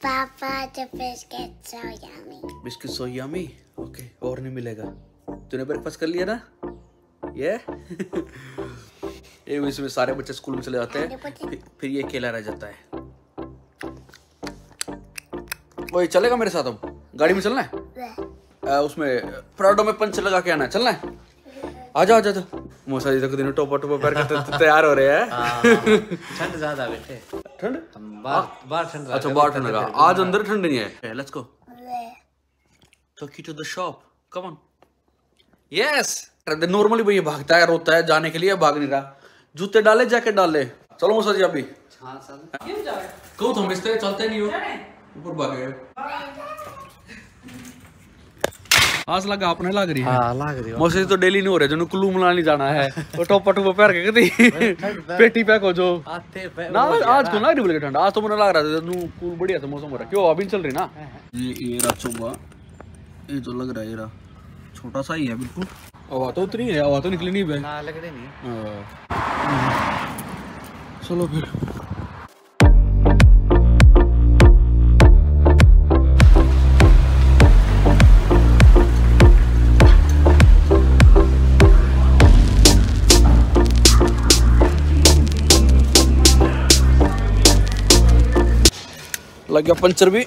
Papa, the biscuits are yummy. Biscuits so yummy? Okay, और नहीं मिलेगा. तूने ब्रेकफास्ट कर लिया ना? Yeah? ये इसमें सारे बच्चे स्कूल में चले जाते हैं, फिर ये अकेला रह जाता है. ओए चलेगा मेरे साथ अब? गाड़ी में चलना है? उसमें प्राडो में पंच लगा के आना है. चलना है? आजा आजा आजा. मौसा जी तो दिन टोपा पैर करते तैयार हो रहे हैं. ठंड ज्यादा बैठे. ठंड? बाहर ठंड. अच्छा बाहर ठंड लगा. आज अंदर ठंड नहीं है. Let's go. टोकी to the shop. Come on. Yes. Normally वो ये भागता है, रोता है जाने के लिए, भाग नहीं रहा. जूते डाले, जैकेट डाले. चलो मौसा जी अभी. हां सर. क्यों जा रहे? क्यों तुम इस तरह चलते नहीं हो? ऊपर भाग गए. आज लगा आपने लाग रही है. हां लाग रही है. मौसी तो डेली नहीं हो रहे, जनु कुल्लू मनाली जाना है. वो टोपा टोपा पैर के कहती पेटी पैक हो जो आते ना. आज तो लाग रही है ठंड. आज तो मुझे लग रहा था जनु कूल बढ़िया था मौसम हो रहा. क्यों अभी चल रही ना ये रा चोबा. ये तो लग रहा है ये रा छोटा सा ही है बिल्कुल. हवा तो उतनी है, हवा तो निकली नहीं है ना, लग रही नहीं. चलो फिर लग गया पंचर भी.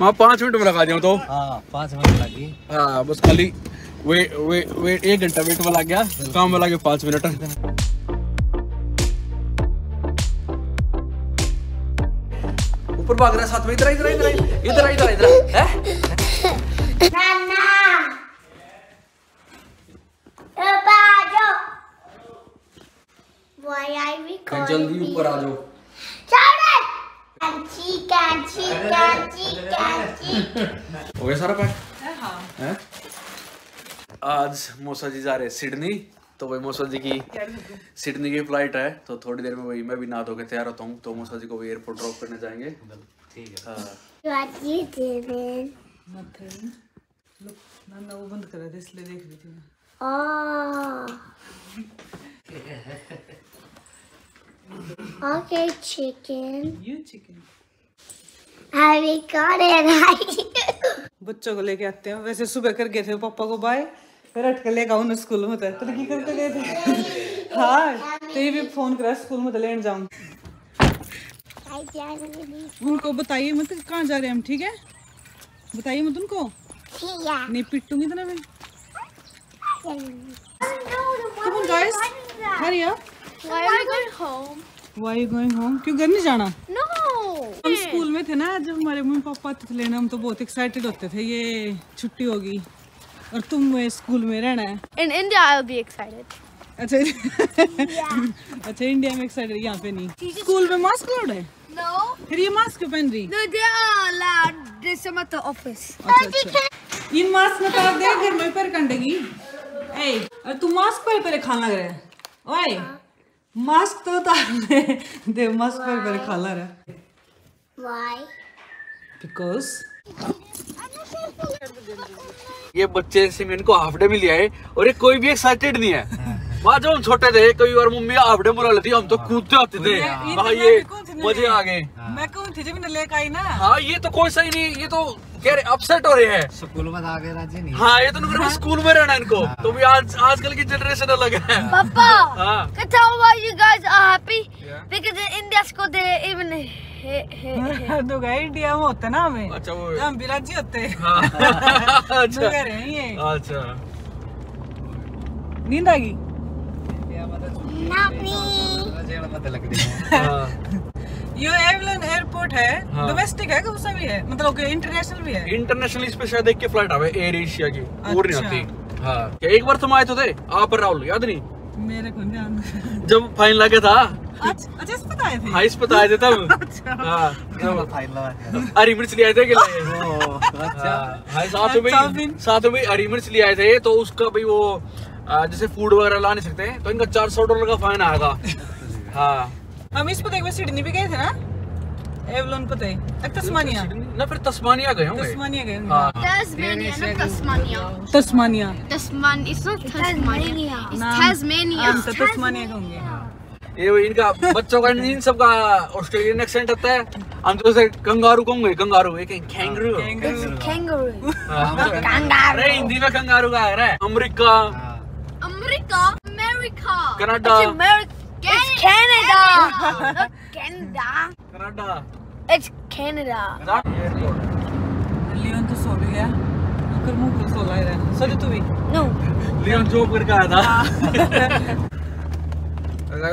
मैं 5 मिनट में लगा दिया तो. हाँ 5 मिनट लगी. हाँ बस खाली वे 1 घंटा वेट में लग गया. काम में लगे 5 मिनट. ऊपर भाग रहा है साथ में. इधर इधर इधर इधर इधर इधर है नाना. ऊपर आ जाओ. Why I we call. जल्दी ऊपर आ जाओ. हो गया सारा पैक. हाँ आज मौसा जी जा रहे हैं सिडनी. तो भाई मौसा जी की सिडनी की फ्लाइट है, तो थोड़ी देर में वही मैं भी नहा धो के तैयार होता हूँ. तो मौसा जी को भी एयरपोर्ट ड्रॉप करने जाएंगे. ठीक है. वो बंद कर रहे थे इसलिए देख रही थी मैं. Okay, chicken. You chicken. I got it. बच्चों को लेके आते हैं. वैसे सुबह कर गए थे पापा को बाय, फिर अटक लेगा उन स्कूल में. तो की करके गए थे. हाँ तो ये भी फोन करा स्कूल में तो लेने जाऊंगा. उनको बताइए मत कहाँ जा रहे हम. ठीक है बताइए मत उनको. नहीं पिटूंगी तो ना मैं. Come on guys, hurry up. Why are you going home? Why are you going home? क्यों घर नहीं जाना? No. हम स्कूल में थे ना, जब हमारे मम्मी पापा आते थे लेने, हम तो बहुत एक्साइटेड होते थे ये छुट्टी होगी और तुम स्कूल में रहना है. In India I'll be excited. अच्छा अच्छा इंडिया में एक्साइटेड, यहाँ पे नहीं. स्कूल में मास्क लाउड है? No. फिर ये मास्क क्यों पहन रही? No, they are allowed. This is at the office. अच्छा इन मास्क में तो दे घर में पैर कंडेगी. ए और तू मास्क पर पैर खाना लग रहा है. ओए मास्क तो उतार दे. मास्क पर खाला रहा. Why? Because ये बच्चे से मैंने को हाफ डे भी लिया है और ये कोई भी एक्साइटेड नहीं है. वहाँ जब हम छोटे थे कई बार मम्मी हाफ डे बुला लेती, हम तो कूदते होते थे. ये मजे आ गए. मैं कौन थी जब लेके आई ना. हाँ ये तो कोई सही नहीं. ये तो अपसेट हो रहे हैं स्कूल में आ गए राजी नहीं. हाँ ये तो हाँ? स्कूल में रहना इनको. हाँ. तो भी आजकल की जनरेशन अलग है. पापा you guys are happy because in India school they even India में होते ना हमें. अच्छा वो हम बिराजी होते हैं. अच्छा ये अच्छा नींद आ गई. ये एवलन एयरपोर्ट है. डोमेस्टिक है कौन सा भी है, मतलब इंटरनेशनल भी है. इंटरनेशनल इस पे शायद एक के फ्लाइट आवे एयर एशिया की. और नहीं आती. हाँ एक बार तुम आए तो थे आप राहुल, याद नहीं? मेरे को ध्यान जब फाइन लगा था. अच्छा इस पता आए थे. हाँ इस पता आए थे तब. अच्छा हरी मिर्च ले आए थे के लिए. साथ में हरी मिर्च ले आए थे तो उसका भी वो जैसे फूड वगैरह ला नहीं सकते तो इनका $400 का फाइन आया था. हाँ हम इस पते एक बार सिडनी भी गए थे ना. एवलोन पते एक तस्मानिया ना. फिर तस्मानिया गए होंगे. तस्मानिया गए होंगे. Tasmania Tasmania Tasman. It's not Tasmania, it's Tasmania होंगे. ये इनका बच्चों का इन सबका ऑस्ट्रेलियन एक्सेंट आता है। हम तो उसे कंगारू कहेंगे, कंगारू एक कैंगरू अरे हिंदी में कंगारू का आ रहा है। America America America Canada Canada Canada it's Canada. Leon तो सो भी गया, मुकर सो रहा है। सो तू भी नो लियोन जो पर का था।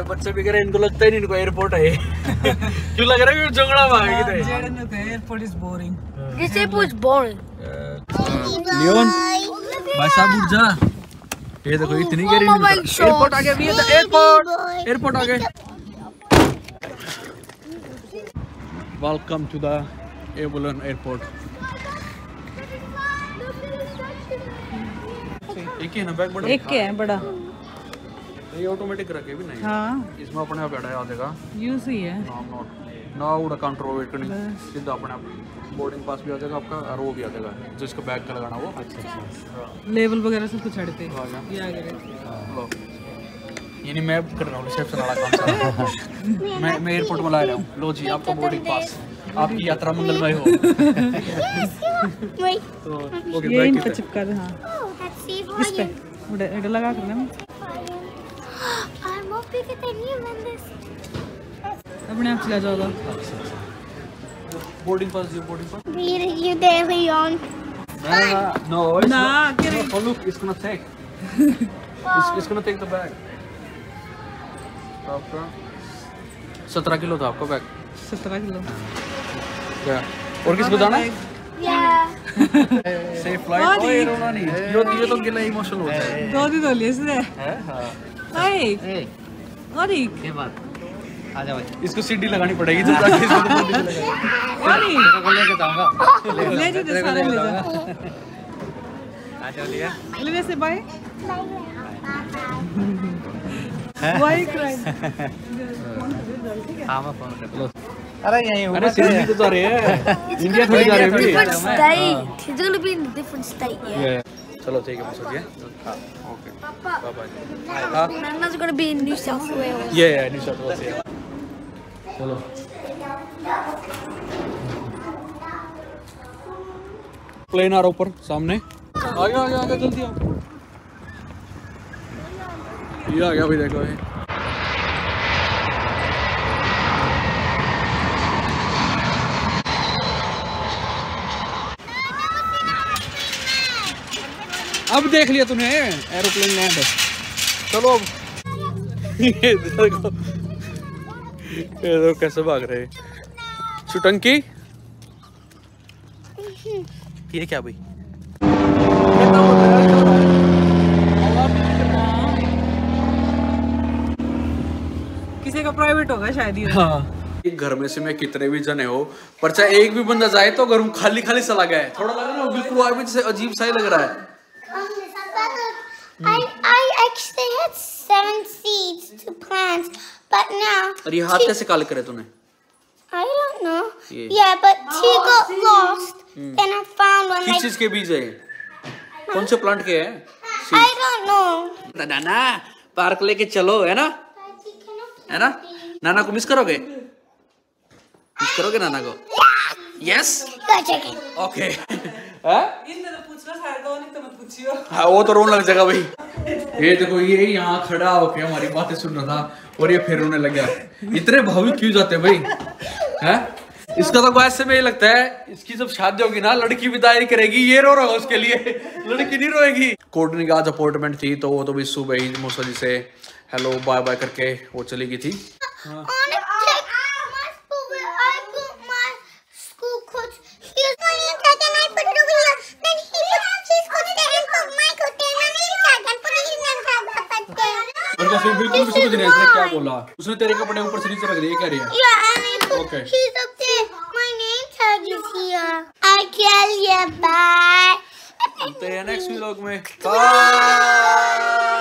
बच्चे भी करे, इनको लगता ही नहीं इनको एयरपोर्ट है। क्यों लग रहा है जंगड़ा में? Airport is boring, this airport is boring. Leon भाई साहब जा, ये देखो इतनी गहरी एयरपोर्ट आ गया। ये तो एयरपोर्ट एयरपोर्ट आ गया। Welcome to the एबुलन airport. एक है ना बैग बड़ा, एक है बड़ा, ये ऑटोमेटिक रखे भी नहीं। हाँ। इसमें अपने आप ऐड आ जाएगा, यूज ही है। नाउ द कंट्रोल वेट करनी सीधा अपने आप बोर्डिंग पास भी आ जाएगा आपका और वो भी आ जाएगा जो इसका बैग का लगाना वो। अच्छा लेवल वगैरह सब कुछ हटते ये आ गया। लो यानी मैं कर रहा हूं रिसेप्शन वाला काम सारा। मैं एयरपोर्ट में ला रहा हूं। लो जी आपका बोर्डिंग पास, आपकी यात्रा मंगलमय हो। तो ओके बैग पे चिपका दे। हां इस पे उधर लगा कर ले। अपने आप चला जाओगा। बोर्डिंग पास दियो, boarding pass. Where are you there, Leon? No, it's not. Oh look, it's gonna take. It's gonna take the bag. आपका 17 किलो था आपका बैग। 17 किलो। Yeah. और किस बताना? Yeah. Safe flight. ओए रोना नहीं। ये तो गिला इमोशनल होता है। दो दिन हो लिए इसने। है हाँ। Hey. ये बात आ जा भाई, इसको सीढ़ी लगानी पड़ेगी। तो ताकि ले से बाय फोन। अरे यहीं हो तो जा रहे हैं इंडिया थोड़ी जा रही है। चलो ठीक है मुझे ओके पापा नन्ना's going to be in New South Wales। yeah New South Wales। चलो प्लेन आ रहा ऊपर सामने। आ गया जल्दी आओ। ये आ गया भाई देखो ये। अब देख लिया तूने एरोप्लेन लैंड। चलो अब ये देखो कैसे भाग रहे चुटंकी। ये क्या भाई किसी का प्राइवेट होगा शायद ये। हाँ घर में से मैं कितने भी जने हो पर चाहे एक भी बंदा जाए तो घर खाली खाली सा लगा है। थोड़ा लग रहा है बिल्कुल आज भी जैसे अजीब सा ही लग रहा है। I actually had 7 seeds to plant, but now. अरे हाथ कैसे काले करे तूने? I don't know. Yeah, but 2 got lost, and I found one. किस चीज़ के बीज है? कौन से प्लांट के हैं? I don't know. Nana park लेके चलो है ना? है ना? नाना को मिस करोगे? मिस करोगे नाना को? Yes. Okay. हाँ वो तो रोने लग जाएगा भाई। ये देखो ये यहाँ खड़ा होके हमारी बातें सुन रहा था और ये फिर रोने लग गया। इतने भावुक क्यों जाते भाई है? इसका तो बात से मुझे लगता है इसकी जब शादी होगी ना लड़की विदाई करेगी ये रो रहा उसके लिए, लड़की नहीं रोएगी। कोर्टनी का आज अपॉइंटमेंट थी तो वो तो भी सुबह ही मौसा जी से हेलो बाय बाय करके वो चली गई थी। हाँ। बिल्कुल भी समझ नहीं आया क्या बोला उसने। तेरे कपड़े ऊपर से नीचे रख दिए कह रही है। ओके ही सब से my name tag is here I can yeah bye. मिलते हैं नेक्स्ट व्लॉग में। बाय।